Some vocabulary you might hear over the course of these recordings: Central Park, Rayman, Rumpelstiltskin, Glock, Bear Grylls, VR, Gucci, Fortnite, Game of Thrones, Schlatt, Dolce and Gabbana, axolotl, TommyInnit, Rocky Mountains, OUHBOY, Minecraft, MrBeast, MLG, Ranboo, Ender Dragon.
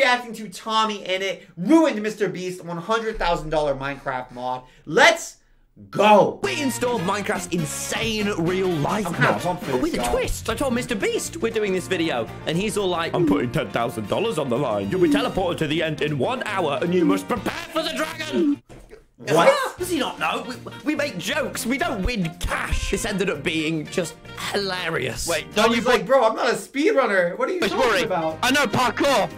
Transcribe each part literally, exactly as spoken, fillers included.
reacting to TommyInnit ruined MrBeast one hundred thousand dollar Minecraft mod. Let's go. We installed Minecraft's insane real life I'm mod, kind of but with guy. a twist. I told MrBeast we're doing this video, and he's all like, I'm putting ten thousand dollars on the line. You'll be teleported to the end in one hour, and you must prepare for the dragon. What? Does he not know? We, we make jokes. We don't win cash. This ended up being just hilarious. Wait, don't you like, bro, I'm not a speedrunner. What are you talking worry. about? I know parkour.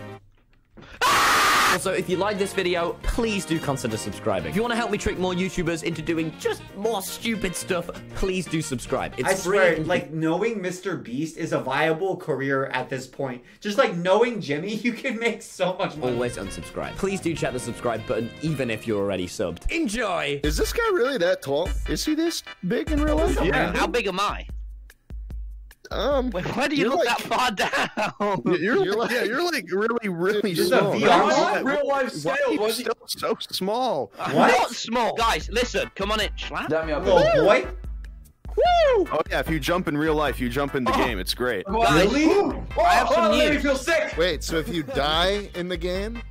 Also, if you like this video, please do consider subscribing. If you want to help me trick more YouTubers into doing just more stupid stuff, please do subscribe. It's I swear, free. Like, knowing MrBeast is a viable career at this point. Just like knowing Jimmy, you can make so much money. Always unsubscribe. Please do check the subscribe button, even if you're already subbed. Enjoy! Is this guy really that tall? Is he this big in real life? Yeah. How big am I? Um, Wait, why do you look like, that far down? You're, you're like, yeah, you're like really, really small. Real life scale, why is he still so small? I'm what? Not small. Guys, listen, come on in, Schlatt. Little boy. Woo! Oh yeah, if you jump in real life, you jump in the oh. game. It's great. Really? Oh, I have some oh, news. I feel sick. Wait, so if you die in the game?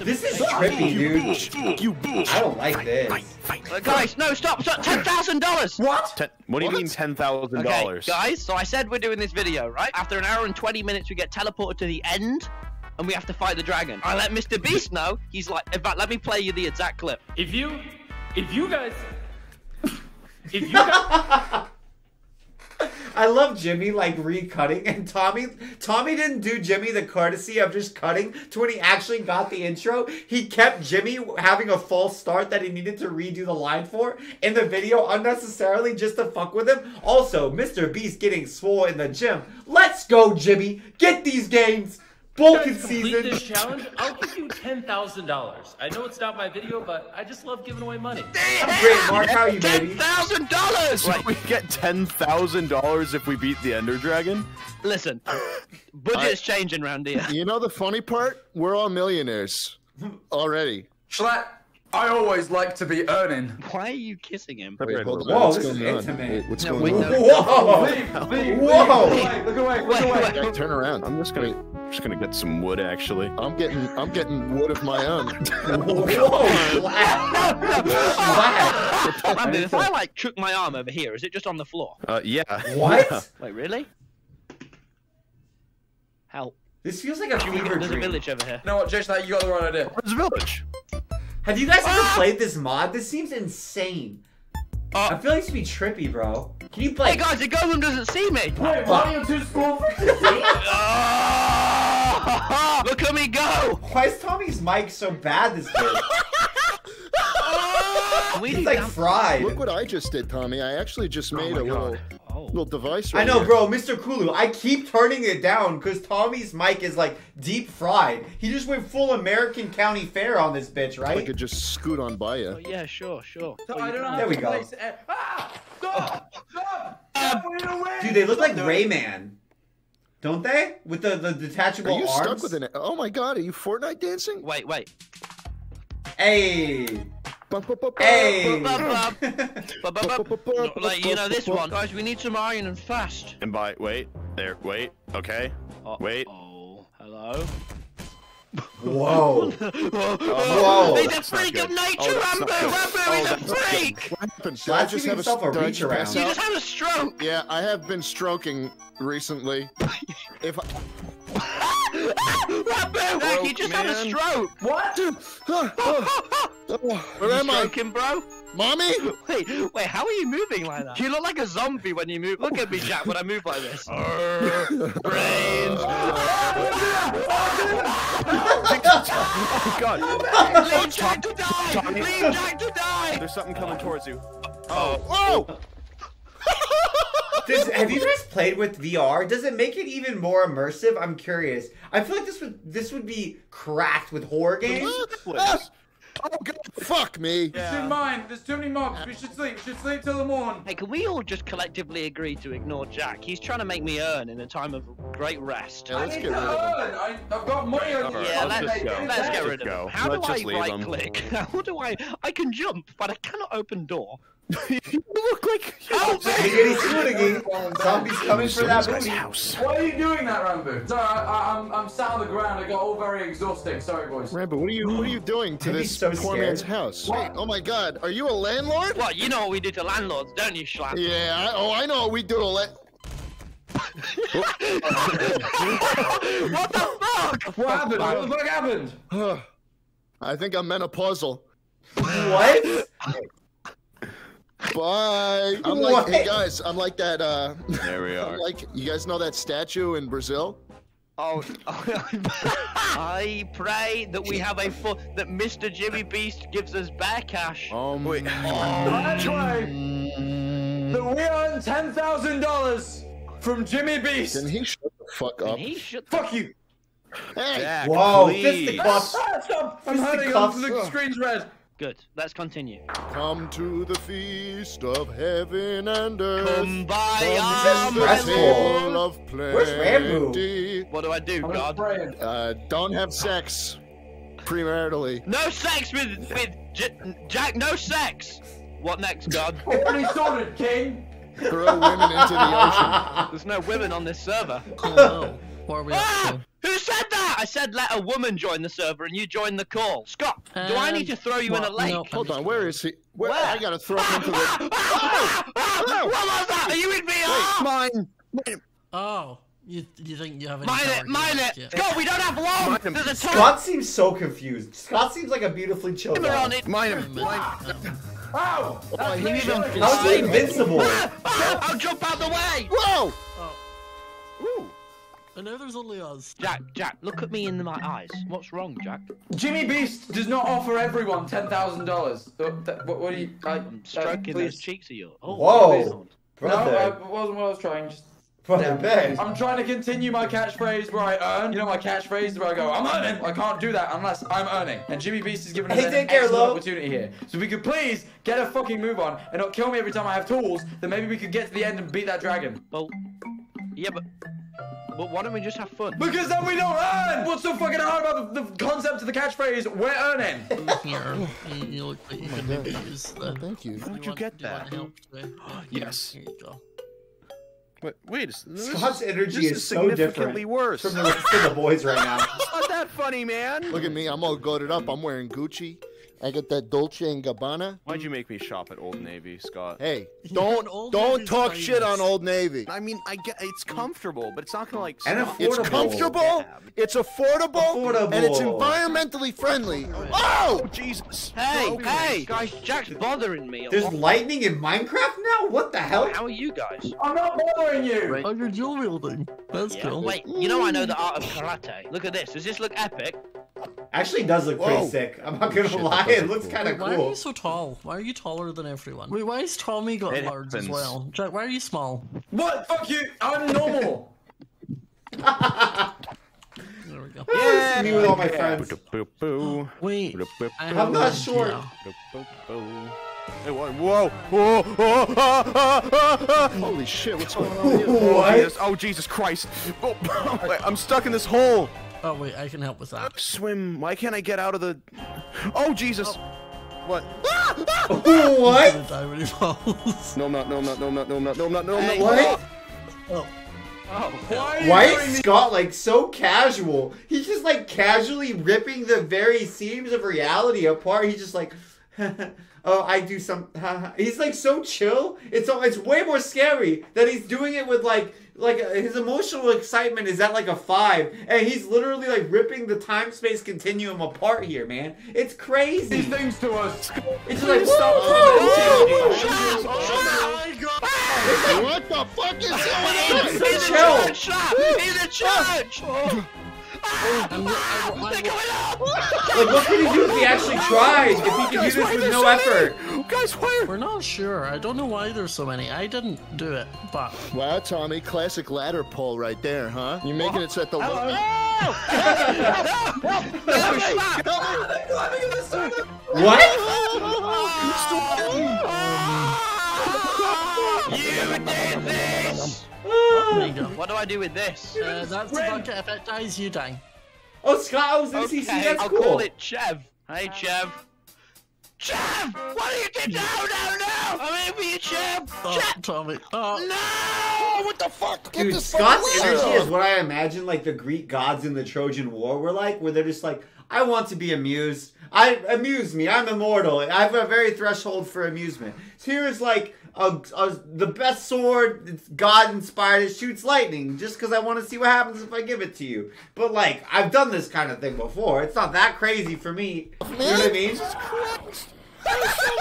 This is trippy, dude. You bitch. I don't like this. Fight, fight, fight. Guys, no, stop, stop. ten thousand dollars. What? Ten, what do you what? mean ten thousand dollars? Okay, guys, so I said we're doing this video, right? After an hour and twenty minutes, we get teleported to the end, and we have to fight the dragon. I let MrBeast know. He's like, in fact, let me play you the exact clip. If you, if you guys, if you guys... I love Jimmy like recutting, and Tommy Tommy didn't do Jimmy the courtesy of just cutting to when he actually got the intro. He kept Jimmy having a false start that he needed to redo the line for in the video unnecessarily just to fuck with him. Also, MrBeast getting swole in the gym. Let's go, Jimmy. Get these games. Bulk in season. This challenge, I'll give you ten thousand dollars. I know it's not my video, but I just love giving away money. Damn! I'm great, Mark. How are you, baby? ten thousand dollars! So we get ten thousand dollars if we beat the Ender Dragon? Listen, budget's changing around here. You know the funny part? We're all millionaires already. Schlatt, I always like to be earning. Why are you kissing him? Wait, hold on. Whoa, what's this going is on? intimate. Wait, what's no, going wait, on? No. Whoa! Whoa! Wait, whoa. Wait, look away! Look away! Wait, wait. Turn around. I'm just gonna. I'm just gonna get some wood, actually. I'm getting, I'm getting wood of my own. Whoa! Ranboo, if I like crook my arm over here, is it just on the floor? Uh, yeah. What? Yeah. Wait, really? Help! This feels like a fever dream. There's a village over here. You know what, Jason? You got the right idea. There's a village. Have you guys ever ah! played this mod? This seems insane. Uh, I feel like it should be trippy, bro. Can you play? Hey guys, the golem doesn't see me. Wait, why are you too small for this? Oh, look at me go! Why is Tommy's mic so bad this day? It's like fried. Look what I just did, Tommy. I actually just made oh a little, oh. little device right I know, here. bro. Mister Kulu, I keep turning it down because Tommy's mic is like deep fried. He just went full American County Fair on this bitch, right? I could just scoot on by you. Oh, yeah, sure, sure. So oh, I don't know there we go. Place at... ah, stop, oh. stop, stop, um, dude, they look like Rayman. Don't they? With the, the detachable arms? Are you arms? stuck with an... Oh my god, are you Fortnite dancing? Wait, wait. Hey! Hey! Like, you know this one. Guys, we need some iron and fast. And by... Wait. There. Wait. Okay. Uh, wait. Oh. Hello? Whoa. Whoa. He's a freak of nature, oh, Ranboo! Ranboo is a freak! What happened? Did I just have a, a reach around? You just had a stroke! Yeah, I have been stroking recently. If I... Ranboo! Heck, you just man. had a stroke! What? Dude. Where am I? Stroking, bro? Mommy? Wait, wait, how are you moving like that? You look like a zombie when you move. Look at me, Jack, when I move like this. Brains! Oh, God. Leave Jack to die! Leave Jack to die! There's something coming towards you. Oh. Whoa! Does, have you guys played with V R? Does it make it even more immersive? I'm curious. I feel like this would this would be cracked with horror games. Oh god, fuck me! Yeah. It's in mine. There's too many mobs. We should sleep. We should sleep till the morning. Hey, can we all just collectively agree to ignore Jack? He's trying to make me earn in a time of great rest. Yeah, let's I get rid of him. I, I've got money on you. Yeah, let's, let's, let's, let's get rid of him. How let's do I right-click? How do I... I can jump, but I cannot open door. You look like help me! He's shooting. Zombies coming for that booty. House. Why are you doing that, Ranboo? It's alright. I'm I'm sound on the ground. I got all very exhausting. Sorry, boys. Ranboo, what are you what are you doing to this so poor scared. man's house? Wait, oh my God, are you a landlord? Well, you know what we do to landlords, don't you, Schlatt? Yeah. I, oh, I know what we do to land. What the fuck? What happened? What the fuck happened? I think I'm menopausal. What? Bye. I'm like, what? Hey guys, I'm like that. Uh, there we are. I'm like, you guys know that statue in Brazil? Oh, I pray that we have a full that Mister Jimmy Beast gives us bear cash. Oh my! I pray that we earn ten thousand dollars from Jimmy Beast. Can he shut the fuck up? Can he shut the fuck you? Hey! Jack, whoa! Fisticuffs! Stop! I'm hurting. The screen's red. Good. Let's continue. Come to the feast of heaven and earth. Come by our of plenty. Where's Ranboo? What do I do, I'm God? Uh, don't have sex premaritally. No sex with with J Jack. No sex. What next, God? Already sorted, King. Throw women into the ocean. There's no women on this server. Oh, no. What are we ah! up to? Who said that? I said let a woman join the server and you join the call. Scott, um, do I need to throw you well, in a lake? No, hold on, where is he? Where? where? I gotta throw him into the... Oh! Oh! Oh! What was that? Are you in V R? Wait, mine. Oh, you, you think you have any Mine it, mine it. Yet. Scott, we don't have long. There's a time. Scott seems so confused. Scott seems like a beautifully chill guy. Mine him. Mine him. Ow! How's he invincible? Ah! Ah! I'll jump out the way! Whoa! Oh. Ooh. I know there's only us. Jack, Jack, look at me in my eyes. What's wrong, Jack? Jimmy Beast does not offer everyone ten thousand dollars. What, what are you? I, I'm stroking uh, those cheeks of yours. Oh, whoa, brother. No, it wasn't what I was trying. Just, brother, yeah, I'm trying to continue my catchphrase where I earn. You know my catchphrase where I go, I'm earning. I can't do that unless I'm earning. And Jimmy Beast is giving us hey, an take care, excellent love. opportunity here. So if we could please get a fucking move on and not kill me every time I have tools, then maybe we could get to the end and beat that dragon. Well, yeah, but. But why don't we just have fun? Because then we don't earn! What's so fucking hard about the, the concept of the catchphrase, we're earning? You look like you can maybe use the... Thank you. How did you get that? Yes. Here you go. But wait, Scott's energy is, is so differently worse from the rest of the boys right now. It's not that funny, man. Look at me, I'm all goated up. I'm wearing Gucci. I get that Dolce and Gabbana. Why'd you make me shop at Old Navy, Scott? Hey, don't don't Navy's talk famous. shit on Old Navy. I mean, I get it's comfortable, but it's not gonna like. And affordable. It's comfortable. Yeah. It's affordable. Affordable. And it's environmentally friendly. Oh, oh Jesus! Hey, Broken. hey, guys, Jack's bothering me. There's lightning in Minecraft now. What the hell? How are you guys? I'm not bothering you. Right. Oh, you're dual wielding. That's yeah. cool. Wait, you know I know the art of karate. Look at this. Does this look epic? Actually, it does look pretty Whoa. sick. I'm not gonna Shit, lie, it looks kind of cool. Why are you so tall? Why are you taller than everyone? Wait, why is Tommy got it large happens. as well? Jack, why are you small? What? Fuck you! I'm normal! There we go. Yeah, me with all my friends. Wait, I'm not short. Yeah. Hey, whoa, whoa, whoa, whoa, whoa, whoa, whoa. Holy shit, what's going on here? What? Oh, Jesus Christ. Oh, wait, I'm stuck in this hole. Oh wait, I can help with that. Swim. Why can't I get out of the? Oh Jesus! Oh. What? Ah! Ah! Oh, what? I'm gonna die when he falls. No, I'm not. No, I'm not. No, I'm not. No, I'm not. No, I'm not. No, I'm not. What? Oh. Oh. Why, Why is Scott like so casual? He's just like casually ripping the very seams of reality apart. He's just like, oh, I do some. He's like so chill. It's it's way more scary that he's doing it with like. Like, his emotional excitement is at, like, a five. And he's literally, like, ripping the time-space continuum apart here, man. It's crazy. These things to us. It's like, stop. Oh, my God. What the fuck is going on? He's in church. He's in church. Like, what could he do if he actually tried? If he could do this with no effort? Guys, why? We're not sure. I don't know why there's so many. I didn't do it, but. Wow, Tommy, classic ladder pull right there, huh? You're making it set the. Hello. What? You did this. What do I do with this? Uh, that's the bucket. If it dies, you die. Oh, Scott, I was in C C. That's cool. I'll call it Chev. Hey, Chev. Champ! What are you doing? No, no, no! I'm in for you, Champ! Oh, Champ! Tommy. Oh. No! What the fuck? Dude, the Scott's energy is what I imagine like the Greek gods in the Trojan War were like, where they're just like, I want to be amused. I amuse me. I'm immortal. I have a very threshold for amusement. So here is like a, a, the best sword. God inspired. It shoots lightning just because I want to see what happens if I give it to you. But like I've done this kind of thing before. It's not that crazy for me. You know what I mean? Jesus Christ.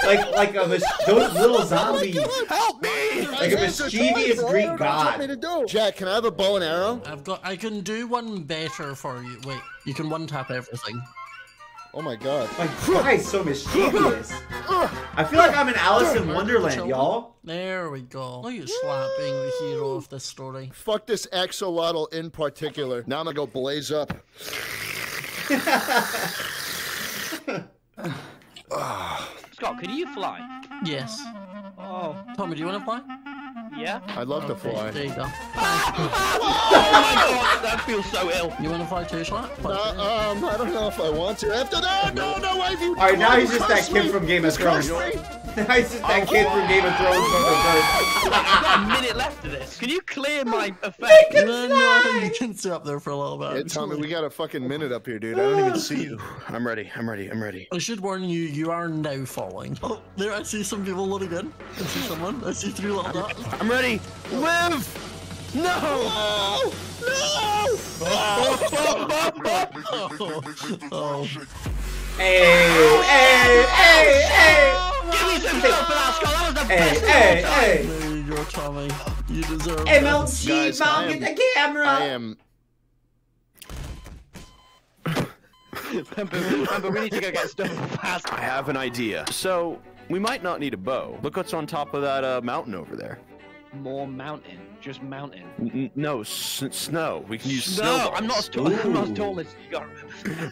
Like like a those little zombies. Help me! Like a mischievous Greek god. Jack, can I have a bow and arrow? I've got. I can do one better for you. Wait, you can one tap everything. Oh my god! Like that guy's so mischievous. I feel like I'm in Alice in Wonderland, y'all. There we go. Look at Schlatt being the hero of this story. Fuck this axolotl in particular. Now I'm gonna go blaze up. Scott, could you fly? Yes. Oh. Tommy, do you want to fly? Yeah. I'd love okay, to fly. There you go. Oh my god, that feels so ill. You want to fly too, Schlatt? No, um, I don't know if I want to. After that, no, no, why have you? Alright, now he's just that kid from Game of Thrones. Now he's just that kid from Game of Thrones. I've got a minute left of this. Can you clear my effect? No, no, I think you can sit up there for a little bit. Yeah, Tommy, we got a fucking minute up here, dude. I don't even see you. I'm ready. I'm ready. I'm ready. I should warn you, you are now falling. Oh, there, I see some people loading in. I see someone. I see three little dots. I'm ready. Live! No! No! No! Oh, oh, oh, oh. Hey! Hey! Hey! Hey! Give me some help for that, Scott. That was the best of all time. There you go, Tommy. You deserve it. M L G, mom, get the camera. I am. But we need to go get stuff fast. I have an idea. So we might not need a bow. Look what's on top of that uh, mountain over there. More mountain, just mountain. N no, s snow. We can use snow. I'm not as tall. I'm not as tall as you are.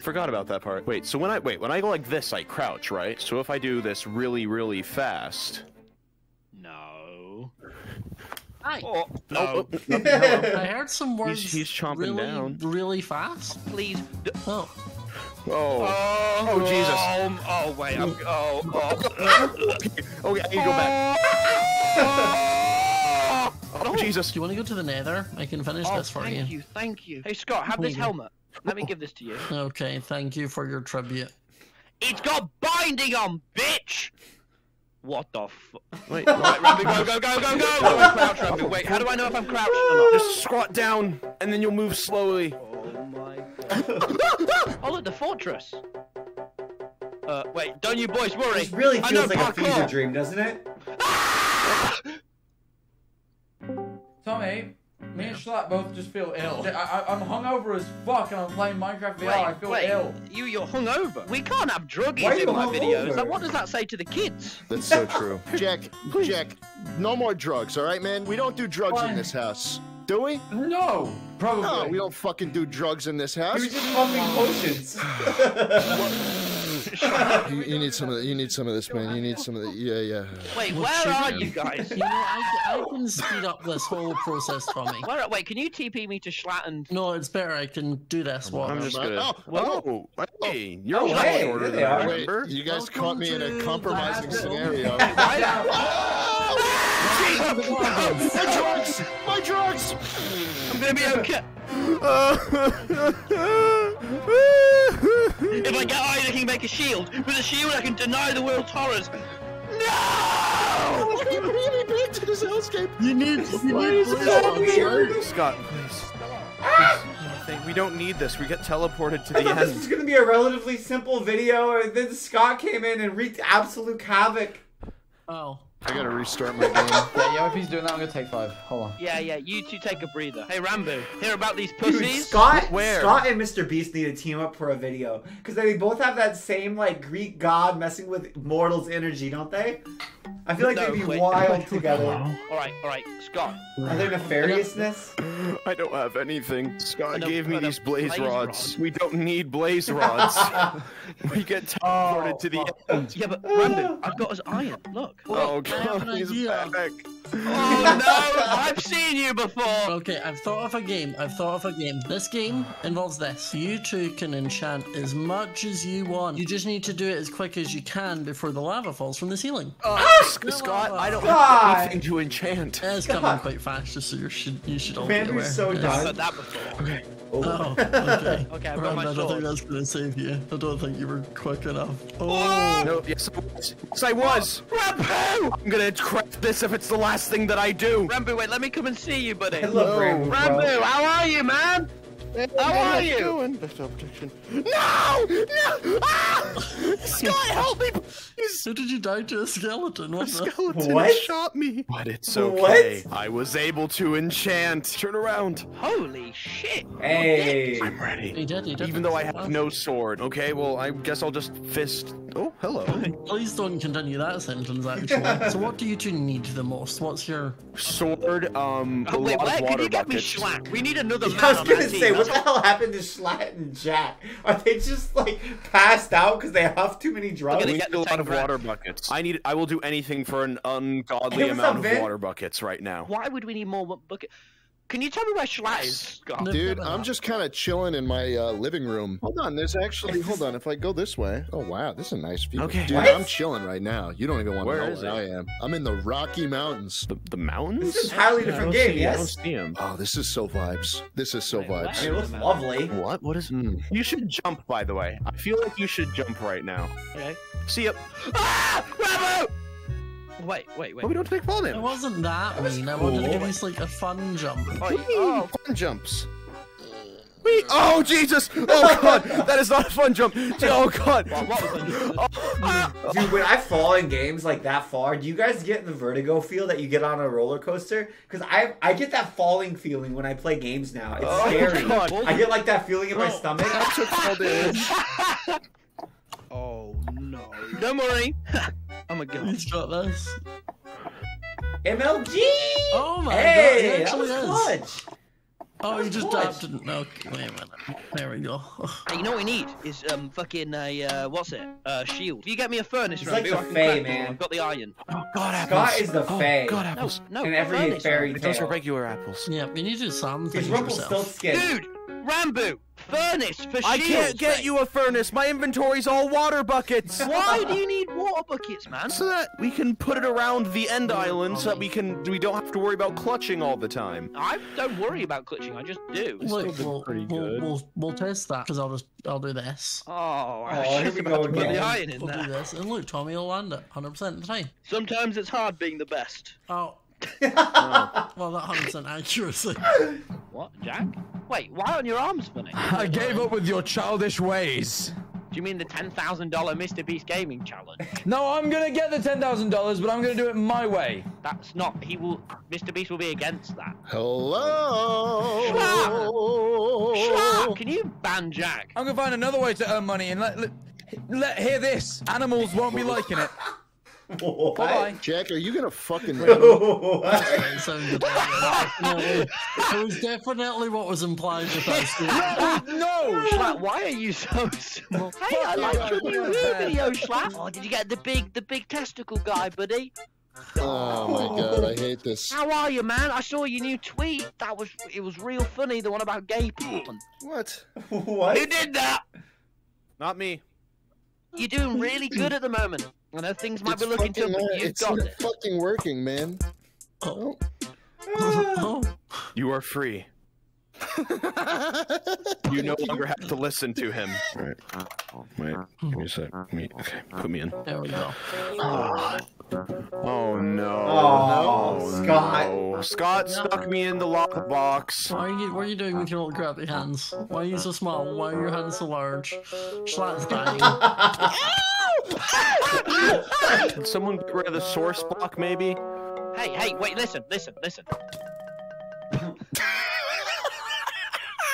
Forgot about that part. Wait. So when I wait, when I go like this, I crouch, right? So if I do this really, really fast. No. Hi. Oh, no. Oh, no. I heard some words. He's, he's chomping really, down. Really fast. Please. Oh. Oh. Oh, oh Jesus. Oh, oh wait. I'm, oh. Oh. Okay. Okay. I can go back. Oh. Oh, Jesus. Do you want to go to the nether? I can finish oh, this for you. Thank you, thank you. Hey, Scott, have this helmet. Let me give this to you. Okay, thank you for your tribute. It's got binding on, bitch! What the fu- Wait, right, Ranboo, go, go, go, go, go! Oh, crouch, Ranboo. Wait, how do I know if I'm crouched or not? Just squat down, and then you'll move slowly. Oh, my God. Oh, look, the fortress. Uh, wait, don't you boys worry. This really feels like parkour. A fever dream, doesn't it? Tommy, me and Schlatt both just feel ill. I, I, I'm hungover as fuck and I'm playing Minecraft V R. Wait, I feel wait. ill. You, you're hungover? We can't have druggies in my videos. Like, what does that say to the kids? That's so true. Jack, Please. Jack, no more drugs, all right, man? We don't do drugs what? in this house. Do we? No, probably. No, we don't fucking do drugs in this house. We just fucking potions. You, you need some of the, you need some of this, man. You need some of the yeah, yeah. Wait, where What's are you, you guys? You know, I, I can speed up this whole process for me. Where, wait, can you T P me to Schlatt and? No, it's better. I can do this one. I'm just gonna. Oh, oh, oh, oh you're oh, way hey, shorter than I remember. Wait, you guys Welcome caught me in a compromising scenario. Oh, my drugs! My drugs! I'm gonna be okay. If I get iron, I can make a shield. With a shield, I can deny the world's horrors. No! You need me back to this hellscape. You need to Scott, please. Ah! We don't need this. We get teleported to I the end. This was going to be a relatively simple video, and then Scott came in and wreaked absolute havoc. Oh. I gotta restart my game. Yeah, yo, if he's doing that, I'm gonna take five. Hold on. Yeah, yeah, you two take a breather. Hey, Ranboo, hear about these pussies? Dude, Scott, Where? Scott and MrBeast need to team up for a video. Because they both have that same, like, Greek god messing with mortals energy, don't they? I feel like no, they'd be wait, wild wait, together. Alright, alright, Scott. Are there nefariousness? I don't have anything. Scott no, gave me no, these blaze, blaze rods. Rod. We don't need blaze rods. We get teleported oh, to the oh. end. Yeah, but Ranboo, I've got his iron. Look. Oh, God, he's back. Oh no! I've seen you before! Okay, I've thought of a game. I've thought of a game. This game involves this. You two can enchant as much as you want. You just need to do it as quick as you can before the lava falls from the ceiling. Oh, ah! Scott, I don't have anything to enchant. It is coming quite fast, just so you should, you should all Man, be aware. Man, so done. I've done that before. Okay. Oh, okay. Okay, I've got my sword. I don't think that's going to save you. I don't think you were quick enough. Oh! No, yes, I was. Yes, I was. Ranboo! I'm going to craft this if it's the last thing that I do. Ranboo, wait, let me come and see you, buddy. Hello, Ranboo. Ranboo, how are you, man? Hey, how man, are you? Doing? No! No! Ah! Scott, help me! How did you die to a skeleton? What a skeleton what? shot me. But it's okay. What? I was able to enchant. Turn around. Holy shit. Hey. I'm ready. He did, he did. Even though I have no sword. Okay, well, I guess I'll just fist. Oh, hello. Please don't continue that sentence, actually. So what do you two need the most? What's your... Sword, um, oh, wait, a lot where? of water Can you get buckets. me Schlatt? We need another yeah, man I was gonna on say, what the hell happened to Schlatt and Jack? Are they just, like, passed out because they have too many drugs? We need a lot of water buckets. I need. I will do anything for an ungodly amount of water buckets right now. Why would we need more buckets? Can you tell me where Schlatt is? God. Dude, I'm just kind of chilling in my uh, living room. Hold on, there's actually. Hold on, if I go this way. Oh wow, this is a nice view. Okay, dude, what? I'm chilling right now. You don't even want where to know is where it? I am. I'm in the Rocky Mountains. The, the mountains? This is a highly yeah, different game. See, yes. Oh, this is so vibes. This is so Wait, vibes. It looks lovely. What? What is? Mm. You should jump. By the way, I feel like you should jump right now. Okay. See ya. Ah! Ranboo! Wait, wait, wait. But we don't take fall damage. It wasn't that, that was mean. Cool. I wanted to give us like a fun jump. Oh, fun jumps. Wee. Oh, Jesus. Oh, God. That is not a fun jump. Oh, God. Dude, when I fall in games like that far, do you guys get the vertigo feel that you get on a roller coaster? Because I I get that falling feeling when I play games now. It's oh, scary. God. I get like that feeling in Bro, my stomach. I took fall damage. Oh, no. Don't worry. I'm a god. He's got this. M L G! Oh my hey, god, it that was clutch! Oh, you just died, didn't know. Okay, wait a minute. There we go. Hey, you know what we need is um fucking a uh, what's it? Uh, shield. If you get me a furnace, it's right? Like the Fae, man. I've got the iron. Oh God, apples. Scott is the oh, Fae. God, apples. No, no. And every fairy tale. Those are regular apples. Yeah, we need to do something. It's Rumpelstiltskin. Dude, Ranboo. Furnace for shield. I can't get you a furnace. My inventory's all water buckets. Why do you need water buckets, man? So that we can put it around the end island, so that we can we don't have to worry about clutching all the time. I don't worry about clutching. I just do. Look, we'll, pretty we'll, good. We'll, we'll we'll test that because I'll just I'll do this. Oh, I oh, should have put the iron in we'll there. We'll do this, and look, Tommy will land it one hundred percent of the time. Sometimes it's hard being the best. Oh. oh. Well, that one hundred percent accuracy. What, Jack? Wait, why aren't your arms funny? I gave up with your childish ways. Do you mean the ten thousand dollar MrBeast Gaming Challenge? No, I'm gonna get the ten thousand dollars, but I'm gonna do it my way. That's not, he will, MrBeast will be against that. Hello! Schlatt! Schlatt! Can you ban Jack? I'm gonna find another way to earn money and let, let, let hear this. Animals won't be liking it. Whoa, bye, -bye. Jack, are you gonna fucking? Oh, it was definitely what was implied with that story. No, no. Schlatt, why are you so small? Hey, I like your new video, Schlatt. Oh, did you get the big, the big testicle guy, buddy? Oh my god, I hate this. How are you, man? I saw your new tweet. That was, it was real funny. The one about gay porn. What? What? Who did that? Not me. You're doing really good at the moment. I know things might it's be looking tough, but you've got it. It's fucking working, man. Oh. Oh. You are free. You no longer have to listen to him. All right. Oh, wait, give me a sec. Me, okay, put me in. There we go. Oh, oh no. Oh, oh Scott. No. Scott stuck me in the lock box. Why are you, what are you doing with your little grabby hands? Why are you so small? Why are your hands so large? Schlatt's dying. Can someone get rid of the source block, maybe? Hey, hey, wait, listen, listen, listen.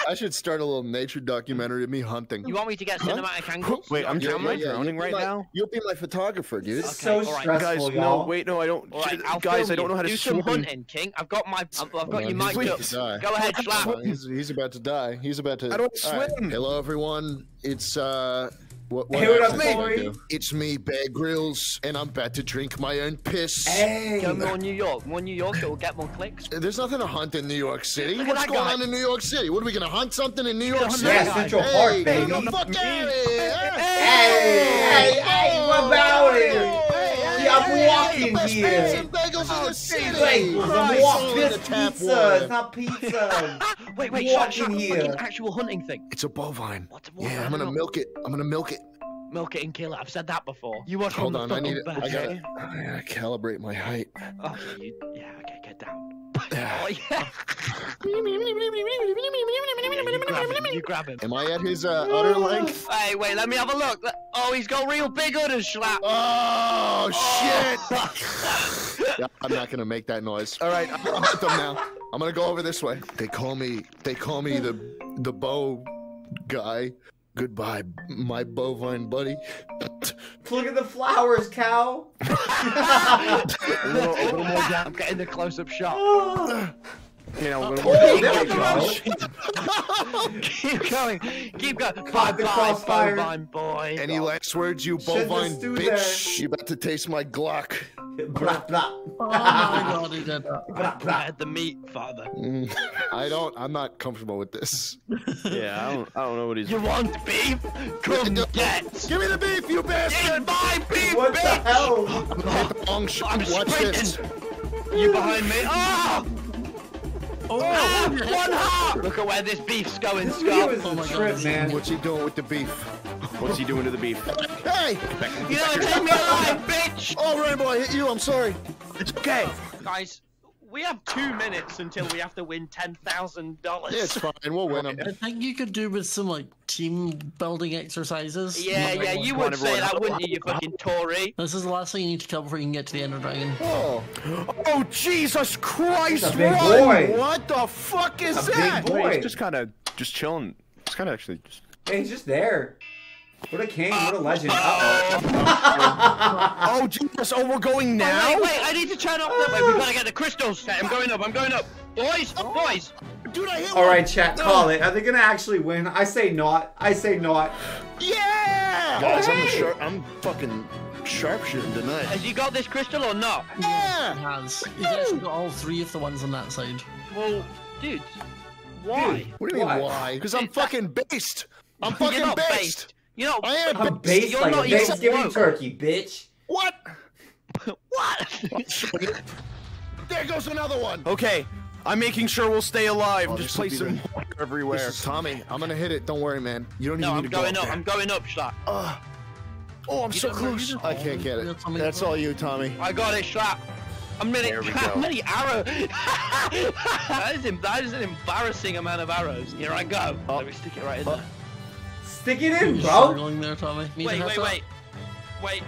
I should start a little nature documentary of me hunting. You want me to get cinematic huh? angles? Wait, I'm yeah, yeah, droning yeah. right my, now. You'll be my photographer, dude. This is okay, so right. stressful, guys. No, wait, no, I don't. Right, guys, I don't you. know how to do swim. some hunting, King. I've got my, I've, I've got your mic up. Go ahead, Schlatt. He's, he's about to die. He's about to. I don't all swim. Right. Hello, everyone. It's uh, What, what hey, what up, me? It's me, Bear Grylls, and I'm about to drink my own piss. Hey! Go more New York. More New York, it'll get more clicks. There's nothing to hunt in New York City. Look What's going guy. on in New York City? What, are we going to hunt something in New York City? Yeah, Central Park, hey, baby. Get the fuck out of here! Hey! Hey! Hey! What about it? I'm walking here. Oh, Jesus. Wait, I'm walking this pizza. It's not pizza. Wait, wait, shut up. An actual hunting thing. It's a bovine. What's a bovine? Yeah, I'm gonna milk it. I'm gonna milk it. Milk it and kill it. I've said that before. You watch Hold on, I need it. I gotta, I gotta calibrate my height. Oh, you, yeah, okay, get down. Oh, yeah. You grab him. Am I at his uh, udder length? Hey, wait, let me have a look. Oh, he's got real big udders, Schlatt. Oh, oh. shit. Yeah, I'm not going to make that noise. All right, I'll hunt them now. I'm going to go over this way. They call me, they call me the, the bow guy. Goodbye, my bovine buddy. Look at the flowers, cow. a little, a little more down. I'm getting the close-up shot. You know, a little more oh, down. Keep going. Keep going. Bye, the crossfire. Bovine boy. Any last words, you bovine bitch? You're about to taste my Glock. Blah, blah. Oh my God, he did that. Blah, blah. I had the meat, father. Mm, I don't, I'm not comfortable with this. Yeah, I don't, I don't know what he's doing. You want beef? Come get. Give me the beef, you bastard! It's my beef, what bitch! What the hell? I'm gonna hit the long shot. I'm Watch sprinting. This. You behind me? Oh! Oh, ah, one heart! Look at where this beef's going, Scott. Oh my God, man. What's he doing with the beef? What's he doing to the beef? Hey! You don't take me alive, bitch! Oh, Ranboo, I hit you, I'm sorry. It's okay. Guys, we have two minutes until we have to win ten thousand dollars. Yeah, it's fine, we'll win them. I think you could do with some, like, team-building exercises. Yeah, yeah, you would say that, wouldn't you, you fucking Tory? This is the last thing you need to kill before you can get to the Ender Dragon. Oh, oh Jesus Christ, boy! What the fuck is that? He's just kind of, just chilling. He's kind of actually just... Hey, he's just there. What a king, what a legend. Uh-oh. Oh, Jesus, oh, we're going now? Oh, wait, wait, I need to turn up. Wait, wait, we gotta get the crystals. Okay, I'm going up, I'm going up. Boys, oh. boys. Dude, I hit All right, chat, no. call it. Are they gonna actually win? I say not, I say not. Yeah! Guys, hey. I'm, sure, I'm fucking sharpshooting tonight. Has he got this crystal or not? Yeah! He has. He's actually got all three of the ones on that side. Well, dude, why? Dude, what do you why? mean why? Because I'm fucking based. I'm fucking You're not based. based. You know, I am a base like not Thanksgiving turkey, bitch. What? What? There goes another one. Okay, I'm making sure we'll stay alive. Oh, Just place some water everywhere. This is Tommy, I'm gonna hit it. Don't worry, man. You don't no, even I'm need to go. No, I'm going up. There. I'm going up, Schlatt. Uh, oh, I'm you so close. I can't get it. That's all you, Tommy. I got it, Schlatt. A minute, how many arrows? that, is, that is an embarrassing amount of arrows. Here I go. Oh. Let me stick it right in oh. there. Stick it in, bro! There, Tommy. Wait, wait, wait, wait. Wait.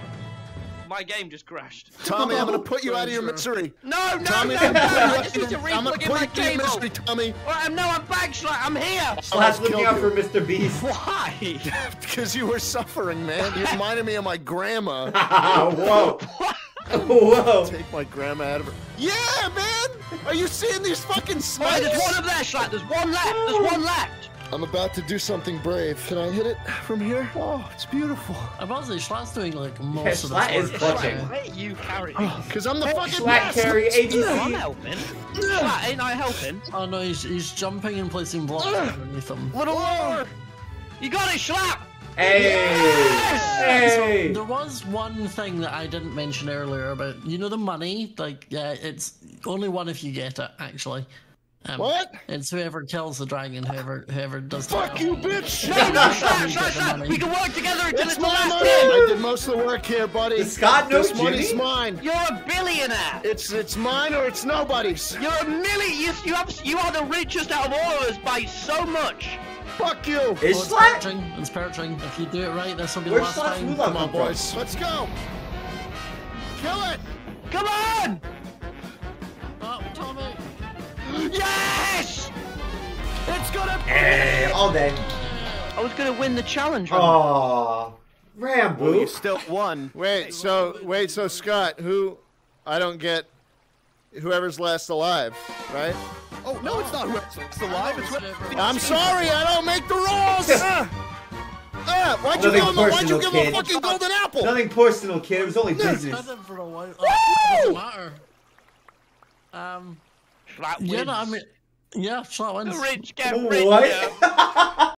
My game just crashed. Tommy, I'm gonna put you out of your misery. No, no, Tommy, no, no, I just need to re-plug in my cable. I'm gonna put you out of your misery, Tommy. Well, no, I'm back, Schlatt. I'm here. Schlatt's looking out for MrBeast. Why? Because you were suffering, man. You reminded me of my grandma. Whoa. Whoa. Take my grandma out of her. Yeah, man! Are you seeing these fucking spiders? Wait, there's one up there, Schlatt. There's one left. There's one left. I'm about to do something brave. Can I hit it from here? Oh, it's beautiful. I'm honestly, Schlatt's doing like most yeah, of the Schlatt is clutching. Let you carry Because I'm the Let fucking Schlatt best. carry A B C. I'm helping. Schlatt, ain't I helping? Oh no, he's, he's jumping and placing blocks underneath him. Little more! You got it, Schlatt! Hey! Yes! Hey! So, there was one thing that I didn't mention earlier about, you know the money? Like, yeah, it's only one if you get it, actually. Um, what? It's whoever kills the dragon, whoever whoever does the Fuck you, bitch! No, no, Schlatt, Schlatt, Schlatt! We can work together until it's the last game! I did most of the work here, buddy. Does Scott knows This money's mine. You're a billionaire! It's it's mine or it's nobody's. You're a million! You, you, have, you are the richest out of all of us by so much! Fuck you! It's oh, Schlatt! It's perching, it's perching. If you do it right, this will be Where's the last Schlatt's time. Come on, boys. From? Let's go! Kill it! Come on! Oh, Tommy! Yes! It's gonna be all day. I was gonna win the challenge. Oh, Ranboo, well, you still won. Wait, so wait, so Scott, who? I don't get. Whoever's last alive, right? Oh no, it's not whoever's last alive. It's whoever. I'm sorry, I don't make the rules. uh, uh. that? Why'd you, give him, personal, why'd you give him a fucking golden apple? Nothing personal, kid. It was only business. I've for a while. Oh, woo! Matter. Um, Schlatt wins. Yeah, no, I mean, yeah, Schlatt wins. The rich get rich. What?